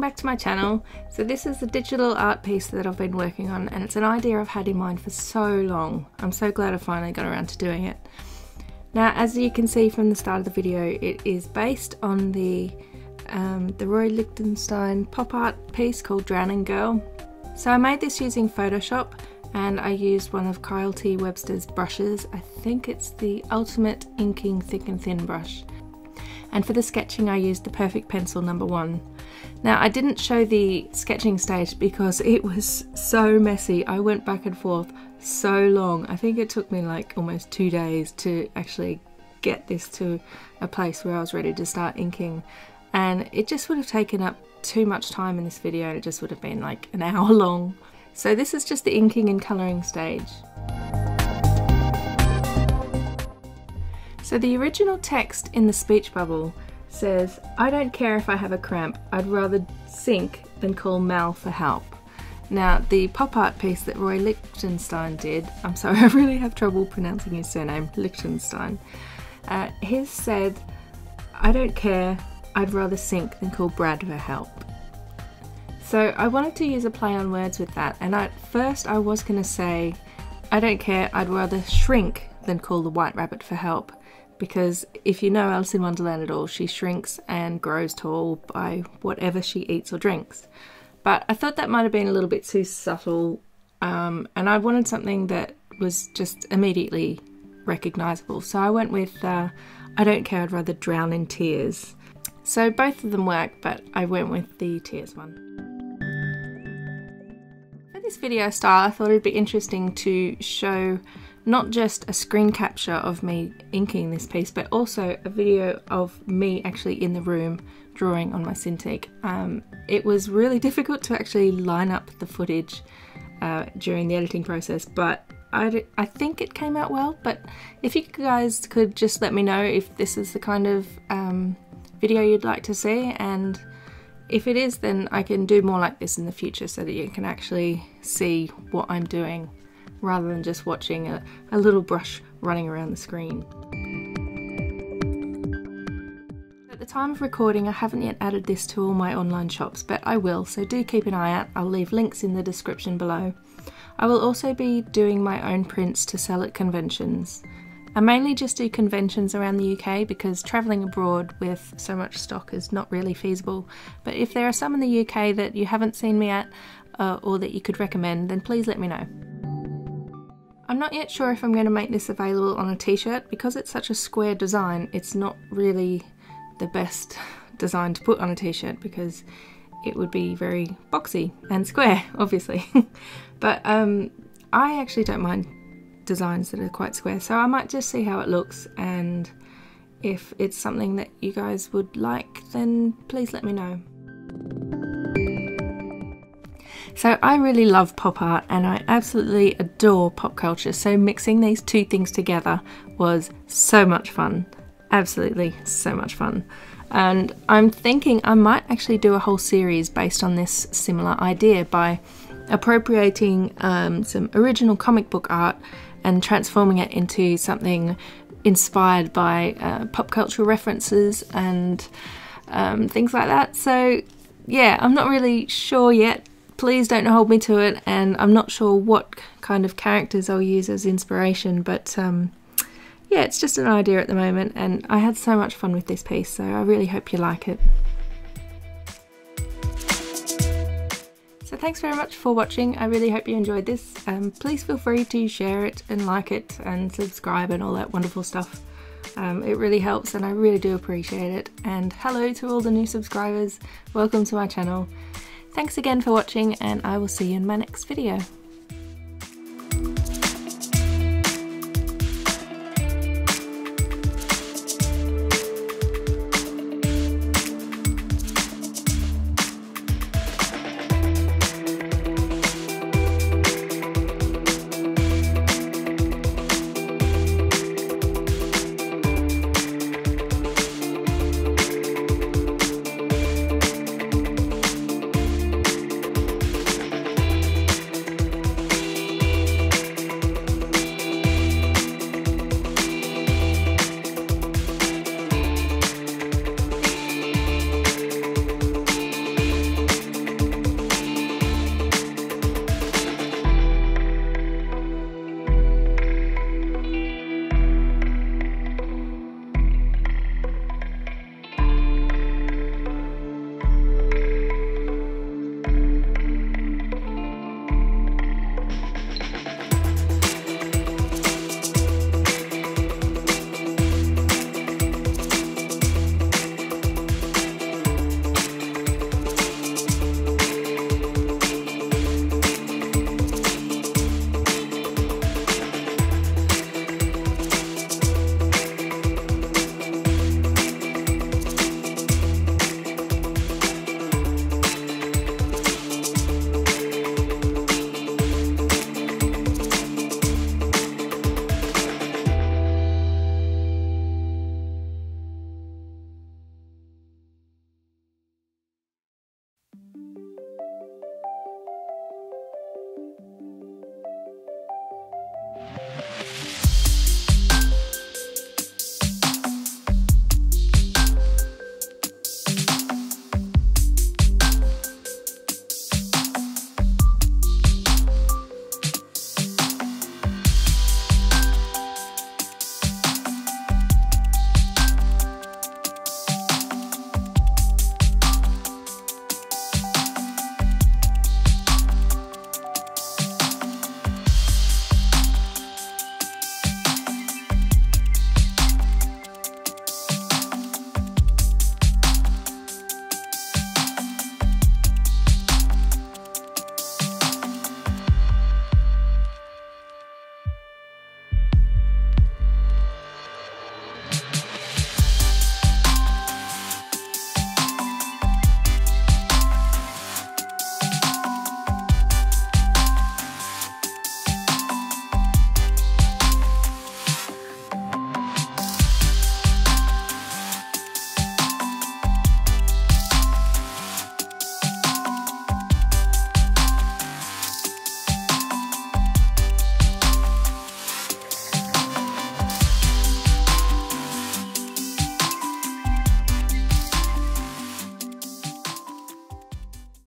welcome back to my channel. So this is the digital art piece that I've been working on, and it's an idea I've had in mind for so long. I'm so glad I finally got around to doing it. Now, as you can see from the start of the video, it is based on the Roy Lichtenstein pop art piece called Drowning Girl. So I made this using Photoshop, and I used one of Kyle T. Webster's brushes. I think it's the Ultimate Inking Thick and Thin brush. And for the sketching I used the Perfect Pencil #1. Now, I didn't show the sketching stage because it was so messy. I went back and forth so long. I think it took me like almost 2 days to actually get this to a place where I was ready to start inking. And it just would have taken up too much time in this video. It just would have been like an hour long. So this is just the inking and colouring stage. So the original text in the speech bubble says, "I don't care if I have a cramp, I'd rather sink than call Mal for help." Now, the pop art piece that Roy Lichtenstein did, I'm sorry, I really have trouble pronouncing his surname, Lichtenstein. His said, "I don't care, I'd rather sink than call Brad for help." So I wanted to use a play on words with that, and at first I was going to say, "I don't care, I'd rather shrink than call the white rabbit for help." Because if you know Alice in Wonderland at all, she shrinks and grows tall by whatever she eats or drinks. But I thought that might have been a little bit too subtle, and I wanted something that was just immediately recognisable. So I went with, "I don't care, I'd rather drown in tears." So both of them work, but I went with the tears one. For this video style, I thought it'd be interesting to show not just a screen capture of me inking this piece, but also a video of me actually in the room drawing on my Cintiq. It was really difficult to actually line up the footage during the editing process, but I think it came out well. But if you guys could just let me know if this is the kind of video you'd like to see, and if it is, then I can do more like this in the future so that you can actually see what I'm doing, rather than just watching a little brush running around the screen. At the time of recording, I haven't yet added this to all my online shops, but I will, so do keep an eye out. I'll leave links in the description below. I will also be doing my own prints to sell at conventions. I mainly just do conventions around the UK because travelling abroad with so much stock is not really feasible, but if there are some in the UK that you haven't seen me at or that you could recommend, then please let me know. I'm not yet sure if I'm going to make this available on a t-shirt. Because it's such a square design, it's not really the best design to put on a t-shirt because it would be very boxy and square, obviously. But I actually don't mind designs that are quite square, so I might just see how it looks, and if it's something that you guys would like, then please let me know. So I really love pop art, and I absolutely adore pop culture, so mixing these two things together was so much fun. Absolutely so much fun. And I'm thinking I might actually do a whole series based on this similar idea by appropriating some original comic book art and transforming it into something inspired by pop cultural references and things like that. So yeah, I'm not really sure yet. Please don't hold me to it, and I'm not sure what kind of characters I'll use as inspiration, but yeah, it's just an idea at the moment, and I had so much fun with this piece, so I really hope you like it. So thanks very much for watching, I really hope you enjoyed this. Please feel free to share it and like it and subscribe and all that wonderful stuff. It really helps, and I really do appreciate it. And hello to all the new subscribers, welcome to my channel. Thanks again for watching, and I will see you in my next video.